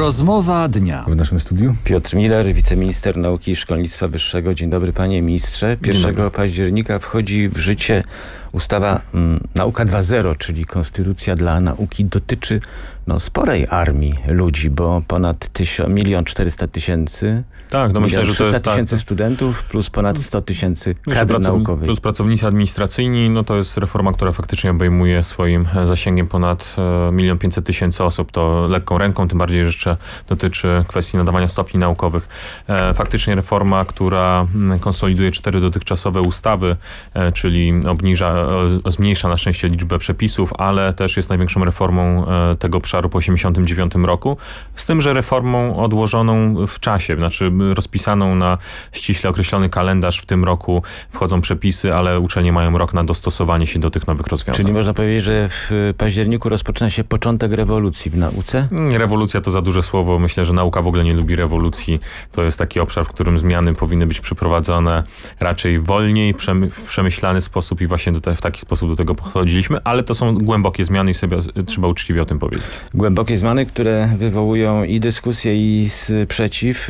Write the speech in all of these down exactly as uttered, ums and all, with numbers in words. Rozmowa dnia. W naszym studiu Piotr Müller, wiceminister nauki i szkolnictwa wyższego. Dzień dobry, panie ministrze. pierwszego października wchodzi w życie ustawa m, Nauka dwa zero, czyli Konstytucja dla Nauki. Dotyczy no, sporej armii ludzi, bo ponad milion czterysta tysięcy, tak, no myślę, że to jest tysięcy tak, studentów plus ponad sto tysięcy kadr naukowych. Plus pracownicy administracyjni, no to jest reforma, która faktycznie obejmuje swoim zasięgiem ponad milion pięćset tysięcy osób. To lekką ręką, tym bardziej, że jeszcze dotyczy kwestii nadawania stopni naukowych. E, faktycznie reforma, która konsoliduje cztery dotychczasowe ustawy, e, czyli obniża zmniejsza na szczęście liczbę przepisów, ale też jest największą reformą tego obszaru po tysiąc dziewięćset osiemdziesiątym dziewiątym roku, z tym, że reformą odłożoną w czasie, znaczy rozpisaną na ściśle określony kalendarz. W tym roku wchodzą przepisy, ale uczelnie mają rok na dostosowanie się do tych nowych rozwiązań. Czyli można powiedzieć, że w październiku rozpoczyna się początek rewolucji w nauce? Rewolucja to za duże słowo. Myślę, że nauka w ogóle nie lubi rewolucji. To jest taki obszar, w którym zmiany powinny być przeprowadzane raczej wolniej, w przemyślany sposób i właśnie do w taki sposób do tego podchodziliśmy, ale to są głębokie zmiany i sobie trzeba uczciwie o tym powiedzieć. Głębokie zmiany, które wywołują i dyskusję, i sprzeciw.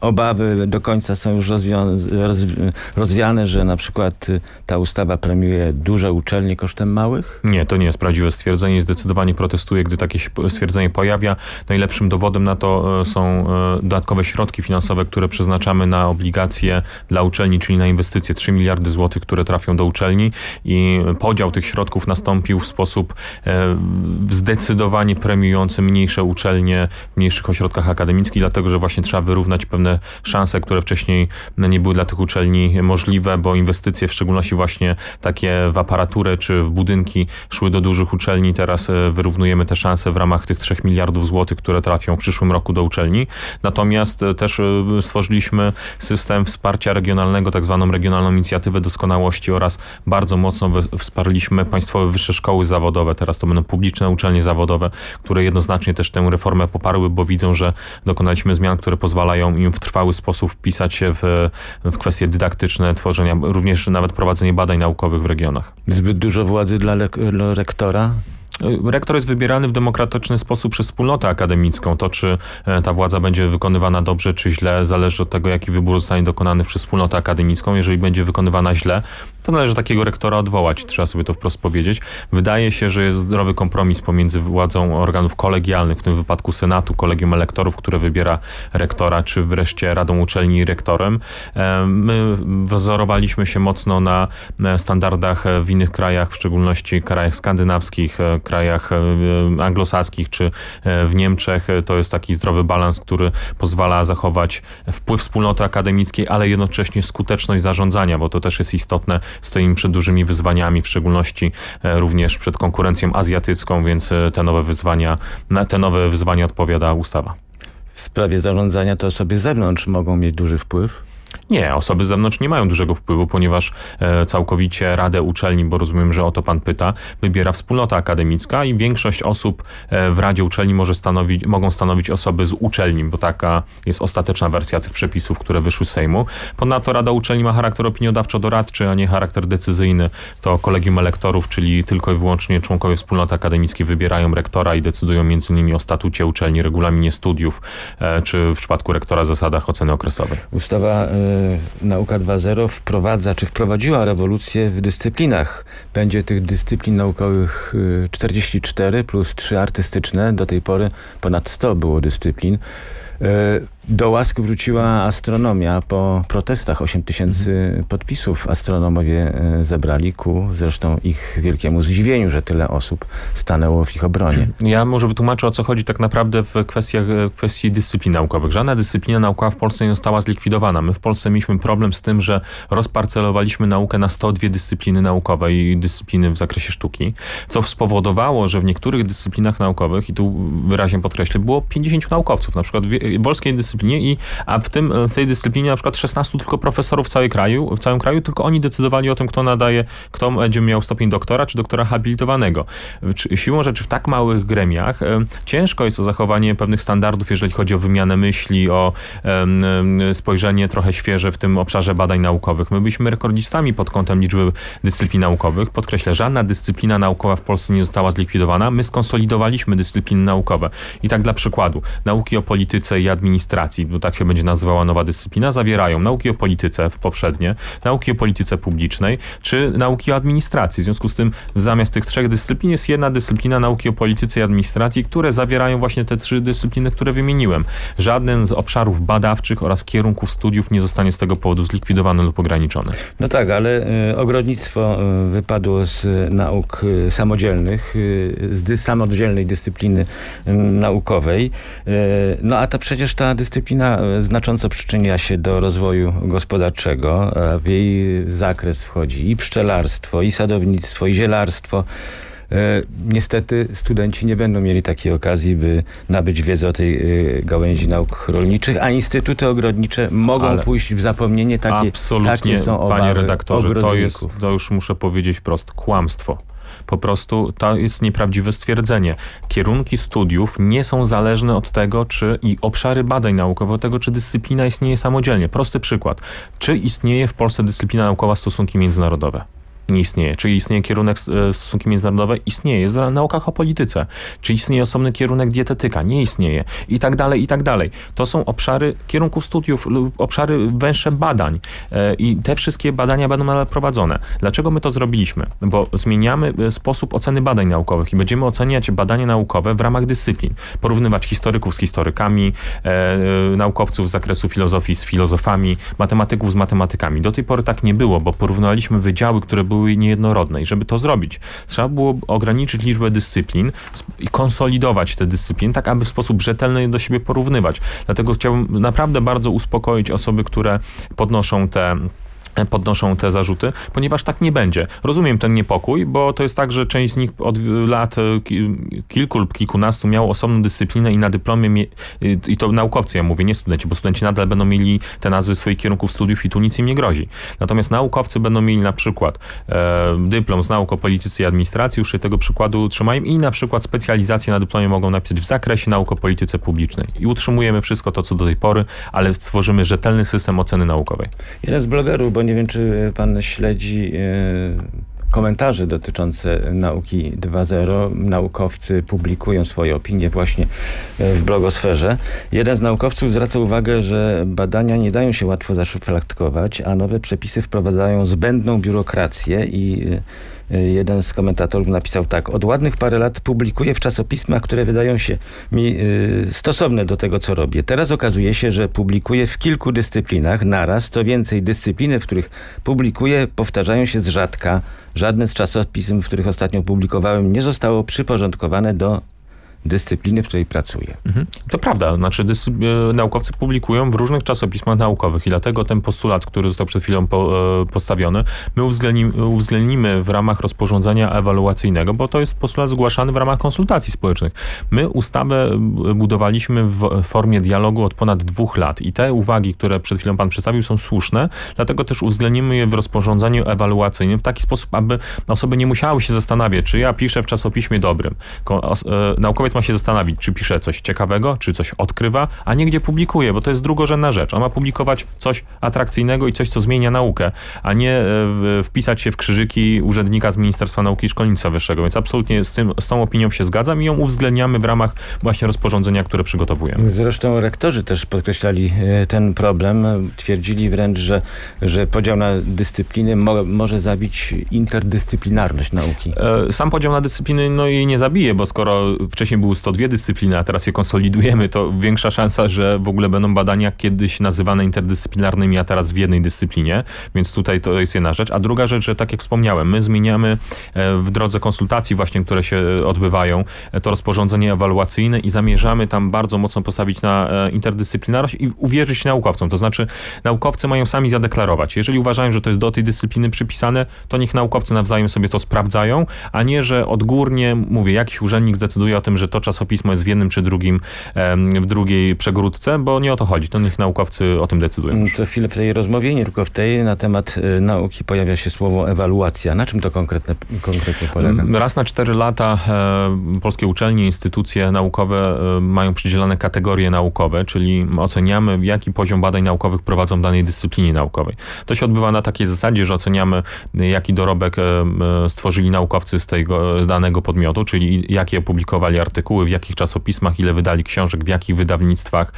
Obawy do końca są już rozwiane, że na przykład ta ustawa premiuje duże uczelnie kosztem małych? Nie, to nie jest prawdziwe stwierdzenie. Zdecydowanie protestuję, gdy takie stwierdzenie pojawia. Najlepszym dowodem na to są dodatkowe środki finansowe, które przeznaczamy na obligacje dla uczelni, czyli na inwestycje. trzy miliardy złotych, które trafią do uczelni i podział tych środków nastąpił w sposób zdecydowanie premiujący mniejsze uczelnie w mniejszych ośrodkach akademickich, dlatego, że właśnie trzeba wyrównać pewne szanse, które wcześniej nie były dla tych uczelni możliwe, bo inwestycje w szczególności właśnie takie w aparaturę czy w budynki szły do dużych uczelni. Teraz wyrównujemy te szanse w ramach tych trzech miliardów złotych, które trafią w przyszłym roku do uczelni. Natomiast też stworzyliśmy system wsparcia regionalnego, tak zwaną Regionalną Inicjatywę Doskonałości oraz bardzo mocno wsparliśmy Państwowe Wyższe Szkoły Zawodowe. Teraz to będą publiczne uczelnie zawodowe, które jednoznacznie też tę reformę poparły, bo widzą, że dokonaliśmy zmian, które pozwalają im w trwały sposób wpisać się w, w kwestie dydaktyczne, tworzenia, również nawet prowadzenie badań naukowych w regionach. Zbyt dużo władzy dla, le, dla rektora? Rektor jest wybierany w demokratyczny sposób przez wspólnotę akademicką. To, czy ta władza będzie wykonywana dobrze, czy źle, zależy od tego, jaki wybór zostanie dokonany przez wspólnotę akademicką. Jeżeli będzie wykonywana źle, to należy takiego rektora odwołać. Trzeba sobie to wprost powiedzieć. Wydaje się, że jest zdrowy kompromis pomiędzy władzą organów kolegialnych, w tym wypadku Senatu, Kolegium Elektorów, które wybiera rektora, czy wreszcie Radą Uczelni i rektorem. My wzorowaliśmy się mocno na standardach w innych krajach, w szczególności krajach skandynawskich, krajach anglosaskich czy w Niemczech. To jest taki zdrowy balans, który pozwala zachować wpływ wspólnoty akademickiej, ale jednocześnie skuteczność zarządzania, bo to też jest istotne. Stoimy przed dużymi wyzwaniami, w szczególności również przed konkurencją azjatycką, więc te nowe wyzwania, na te nowe wyzwania odpowiada ustawa. W sprawie zarządzania to osoby z zewnątrz mogą mieć duży wpływ? Nie, osoby z zewnątrz nie mają dużego wpływu, ponieważ e, całkowicie Radę Uczelni, bo rozumiem, że o to pan pyta, wybiera wspólnota akademicka i większość osób e, w Radzie Uczelni może stanowić, mogą stanowić osoby z uczelni, bo taka jest ostateczna wersja tych przepisów, które wyszły z Sejmu. Ponadto Rada Uczelni ma charakter opiniodawczo-doradczy, a nie charakter decyzyjny. To Kolegium Elektorów, czyli tylko i wyłącznie członkowie wspólnoty akademickiej wybierają rektora i decydują między innymi o statucie uczelni, regulaminie studiów, e, czy w przypadku rektora zasadach oceny okresowej. Ustawa Nauka dwa zero wprowadza, czy wprowadziła rewolucję w dyscyplinach. Będzie tych dyscyplin naukowych czterdzieści cztery plus trzy artystyczne. Do tej pory ponad sto było dyscyplin. Do łask wróciła astronomia. Po protestach osiem tysięcy podpisów astronomowie zebrali ku zresztą ich wielkiemu zdziwieniu, że tyle osób stanęło w ich obronie. Ja może wytłumaczę, o co chodzi tak naprawdę w kwestiach, w kwestii dyscyplin naukowych. Żadna dyscyplina naukowa w Polsce nie została zlikwidowana. My w Polsce mieliśmy problem z tym, że rozparcelowaliśmy naukę na sto dwie dyscypliny naukowe i dyscypliny w zakresie sztuki, co spowodowało, że w niektórych dyscyplinach naukowych, i tu wyraźnie podkreślę, było pięćdziesięciu naukowców. Na przykład w polskiej dyscyplinie, i, a w, tym, w tej dyscyplinie na przykład szesnastu tylko profesorów w całym kraju, w całym kraju, tylko oni decydowali o tym, kto nadaje, kto będzie miał stopień doktora czy doktora habilitowanego. Siłą rzeczy w tak małych gremiach ciężko jest o zachowanie pewnych standardów, jeżeli chodzi o wymianę myśli, o spojrzenie trochę świeże w tym obszarze badań naukowych. My byliśmy rekordzistami pod kątem liczby dyscyplin naukowych. Podkreślę, żadna dyscyplina naukowa w Polsce nie została zlikwidowana. My skonsolidowaliśmy dyscypliny naukowe. I tak dla przykładu, nauki o polityce i administracji, bo tak się będzie nazywała nowa dyscyplina, zawierają nauki o polityce w poprzednie, nauki o polityce publicznej, czy nauki o administracji. W związku z tym zamiast tych trzech dyscyplin jest jedna dyscyplina nauki o polityce i administracji, które zawierają właśnie te trzy dyscypliny, które wymieniłem. Żaden z obszarów badawczych oraz kierunków studiów nie zostanie z tego powodu zlikwidowany lub ograniczony. No tak, ale y, ogrodnictwo y, wypadło z y, nauk y, samodzielnych, y, z dy, samodzielnej dyscypliny y, naukowej. Y, no a ta przecież ta dyscyplina y, znacząco przyczynia się do rozwoju gospodarczego. A w jej zakres wchodzi i pszczelarstwo, i sadownictwo, i zielarstwo. Niestety studenci nie będą mieli takiej okazji, by nabyć wiedzę o tej gałęzi nauk rolniczych, a instytuty ogrodnicze mogą ale pójść w zapomnienie. Takie, absolutnie, takie są obawy, panie redaktorze, to jest, to już muszę powiedzieć wprost, kłamstwo. Po prostu to jest nieprawdziwe stwierdzenie. Kierunki studiów nie są zależne od tego, czy i obszary badań naukowych, od tego, czy dyscyplina istnieje samodzielnie. Prosty przykład. Czy istnieje w Polsce dyscyplina naukowa stosunki międzynarodowe? Nie istnieje. Czy istnieje kierunek stosunki międzynarodowe? Istnieje. Jest w naukach o polityce. Czy istnieje osobny kierunek dietetyka? Nie istnieje. I tak dalej, i tak dalej. To są obszary kierunków studiów lub obszary węższe badań. I te wszystkie badania będą nadal prowadzone. Dlaczego my to zrobiliśmy? Bo zmieniamy sposób oceny badań naukowych i będziemy oceniać badania naukowe w ramach dyscyplin. Porównywać historyków z historykami, naukowców z zakresu filozofii z filozofami, matematyków z matematykami. Do tej pory tak nie było, bo porównywaliśmy wydziały, które były były niejednorodne. I żeby to zrobić, trzeba było ograniczyć liczbę dyscyplin i konsolidować te dyscypliny, tak aby w sposób rzetelny je do siebie porównywać. Dlatego chciałbym naprawdę bardzo uspokoić osoby, które podnoszą te podnoszą te zarzuty, ponieważ tak nie będzie. Rozumiem ten niepokój, bo to jest tak, że część z nich od lat kilku lub kilkunastu miało osobną dyscyplinę i na dyplomie, i to naukowcy, ja mówię, nie studenci, bo studenci nadal będą mieli te nazwy swoich kierunków studiów i tu nic im nie grozi. Natomiast naukowcy będą mieli na przykład e, dyplom z nauk o polityce i administracji, już się tego przykładu trzymają, i na przykład specjalizację na dyplomie mogą napisać w zakresie nauk o polityce publicznej. I utrzymujemy wszystko to, co do tej pory, ale stworzymy rzetelny system oceny naukowej. Jeden z blogerów, bo nie wiem, czy pan śledzi komentarze dotyczące nauki dwa zero. Naukowcy publikują swoje opinie właśnie w blogosferze. Jeden z naukowców zwraca uwagę, że badania nie dają się łatwo zaszufladkować, a nowe przepisy wprowadzają zbędną biurokrację, i jeden z komentatorów napisał tak: od ładnych parę lat publikuję w czasopismach, które wydają się mi stosowne do tego, co robię. Teraz okazuje się, że publikuję w kilku dyscyplinach naraz. Co więcej, dyscypliny, w których publikuję, powtarzają się z rzadka. Żadne z czasopism, w których ostatnio publikowałem, nie zostało przyporządkowane do dyscypliny, w której pracuje. Mhm. To prawda, znaczy naukowcy publikują w różnych czasopismach naukowych i dlatego ten postulat, który został przed chwilą po, e, postawiony, my uwzględnimy, uwzględnimy w ramach rozporządzenia ewaluacyjnego, bo to jest postulat zgłaszany w ramach konsultacji społecznych. My ustawę budowaliśmy w formie dialogu od ponad dwóch lat i te uwagi, które przed chwilą pan przedstawił, są słuszne, dlatego też uwzględnimy je w rozporządzeniu ewaluacyjnym w taki sposób, aby osoby nie musiały się zastanawiać, czy ja piszę w czasopiśmie dobrym. Ko e, naukowiec ma się zastanowić, czy pisze coś ciekawego, czy coś odkrywa, a nie gdzie publikuje, bo to jest drugorzędna rzecz. On ma publikować coś atrakcyjnego i coś, co zmienia naukę, a nie wpisać się w krzyżyki urzędnika z Ministerstwa Nauki i Szkolnictwa Wyższego, więc absolutnie z, tym, z tą opinią się zgadzam i ją uwzględniamy w ramach właśnie rozporządzenia, które przygotowujemy. Zresztą rektorzy też podkreślali ten problem, twierdzili wręcz, że, że podział na dyscypliny mo może zabić interdyscyplinarność nauki. Sam podział na dyscypliny no jej nie zabije, bo skoro wcześniej były sto dwie dyscypliny, a teraz je konsolidujemy, to większa szansa, że w ogóle będą badania kiedyś nazywane interdyscyplinarnymi, a teraz w jednej dyscyplinie, więc tutaj to jest jedna rzecz. A druga rzecz, że tak jak wspomniałem, my zmieniamy w drodze konsultacji właśnie, które się odbywają, to rozporządzenie ewaluacyjne i zamierzamy tam bardzo mocno postawić na interdyscyplinarność i uwierzyć naukowcom. To znaczy naukowcy mają sami zadeklarować. Jeżeli uważają, że to jest do tej dyscypliny przypisane, to niech naukowcy nawzajem sobie to sprawdzają, a nie, że odgórnie, mówię, jakiś urzędnik zdecyduje o tym, że że to czasopismo jest w jednym czy drugim, w drugiej przegródce, bo nie o to chodzi. To niech naukowcy o tym decydują. Co chwilę w tej rozmowie, nie tylko w tej, na temat nauki pojawia się słowo ewaluacja. Na czym to konkretne, konkretnie polega? Raz na cztery lata polskie uczelnie, instytucje naukowe mają przydzielane kategorie naukowe, czyli oceniamy, jaki poziom badań naukowych prowadzą w danej dyscyplinie naukowej. To się odbywa na takiej zasadzie, że oceniamy, jaki dorobek stworzyli naukowcy z tego z danego podmiotu, czyli jakie opublikowali artykuły, w jakich czasopismach, ile wydali książek, w jakich wydawnictwach,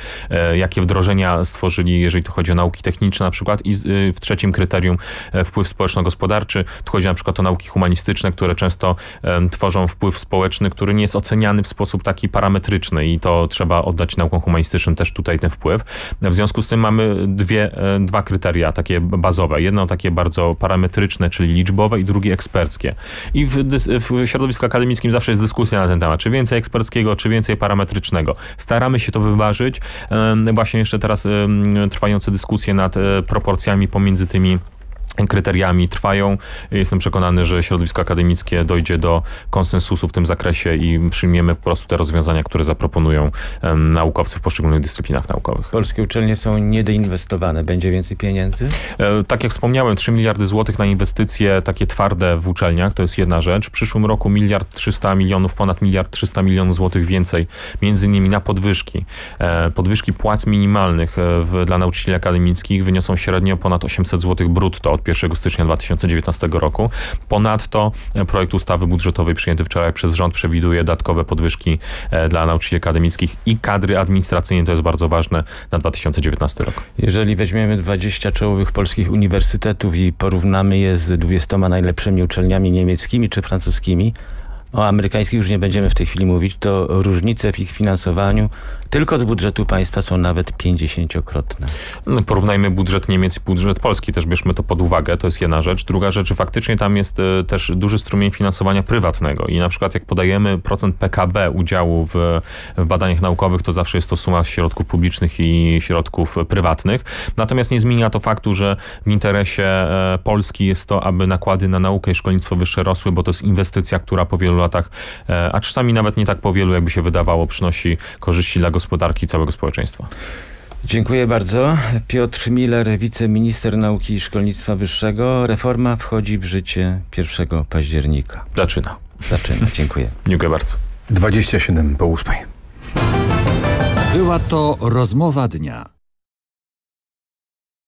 jakie wdrożenia stworzyli, jeżeli to chodzi o nauki techniczne na przykład, i w trzecim kryterium wpływ społeczno-gospodarczy. Tu chodzi na przykład o nauki humanistyczne, które często tworzą wpływ społeczny, który nie jest oceniany w sposób taki parametryczny i to trzeba oddać naukom humanistycznym też tutaj ten wpływ. W związku z tym mamy dwie, dwa kryteria takie bazowe. Jedno takie bardzo parametryczne, czyli liczbowe, i drugie eksperckie. I w, w środowisku akademickim zawsze jest dyskusja na ten temat, czy więcej eksperckiego, czy więcej parametrycznego. Staramy się to wyważyć. Właśnie jeszcze teraz trwające dyskusje nad proporcjami pomiędzy tymi kryteriami trwają. Jestem przekonany, że środowisko akademickie dojdzie do konsensusu w tym zakresie i przyjmiemy po prostu te rozwiązania, które zaproponują um, naukowcy w poszczególnych dyscyplinach naukowych. Polskie uczelnie są niedoinwestowane. Będzie więcej pieniędzy? E, tak jak wspomniałem, trzy miliardy złotych na inwestycje takie twarde w uczelniach, to jest jedna rzecz. W przyszłym roku miliard trzysta milionów, ponad miliard trzysta milionów złotych więcej, między innymi na podwyżki. E, podwyżki płac minimalnych w, dla nauczycieli akademickich wyniosą średnio ponad osiemset złotych brutto od pierwszego stycznia dwa tysiące dziewiętnastego roku. Ponadto projekt ustawy budżetowej przyjęty wczoraj przez rząd przewiduje dodatkowe podwyżki dla nauczycieli akademickich i kadry administracyjnej, to jest bardzo ważne, na dwa tysiące dziewiętnasty rok. Jeżeli weźmiemy dwadzieścia czołowych polskich uniwersytetów i porównamy je z dwudziestoma najlepszymi uczelniami niemieckimi czy francuskimi, o amerykańskich już nie będziemy w tej chwili mówić, to różnice w ich finansowaniu tylko z budżetu państwa są nawet pięćdziesięciokrotne. No, porównajmy budżet Niemiec i budżet Polski, też bierzmy to pod uwagę, to jest jedna rzecz. Druga rzecz, faktycznie tam jest y, też duży strumień finansowania prywatnego i na przykład jak podajemy procent P K B udziału w, w badaniach naukowych, to zawsze jest to suma środków publicznych i środków prywatnych. Natomiast nie zmienia to faktu, że w interesie y, Polski jest to, aby nakłady na naukę i szkolnictwo wyższe rosły, bo to jest inwestycja, która po wielu latach, y, a czasami nawet nie tak po wielu, jakby się wydawało, przynosi korzyści dla gospodarki całego społeczeństwa. Dziękuję bardzo. Piotr Müller, wiceminister nauki i szkolnictwa wyższego. Reforma wchodzi w życie pierwszego października. Zaczyna. Zaczyna. Dziękuję. Dziękuję bardzo. dwadzieścia siedem po ósmej. Była to rozmowa dnia.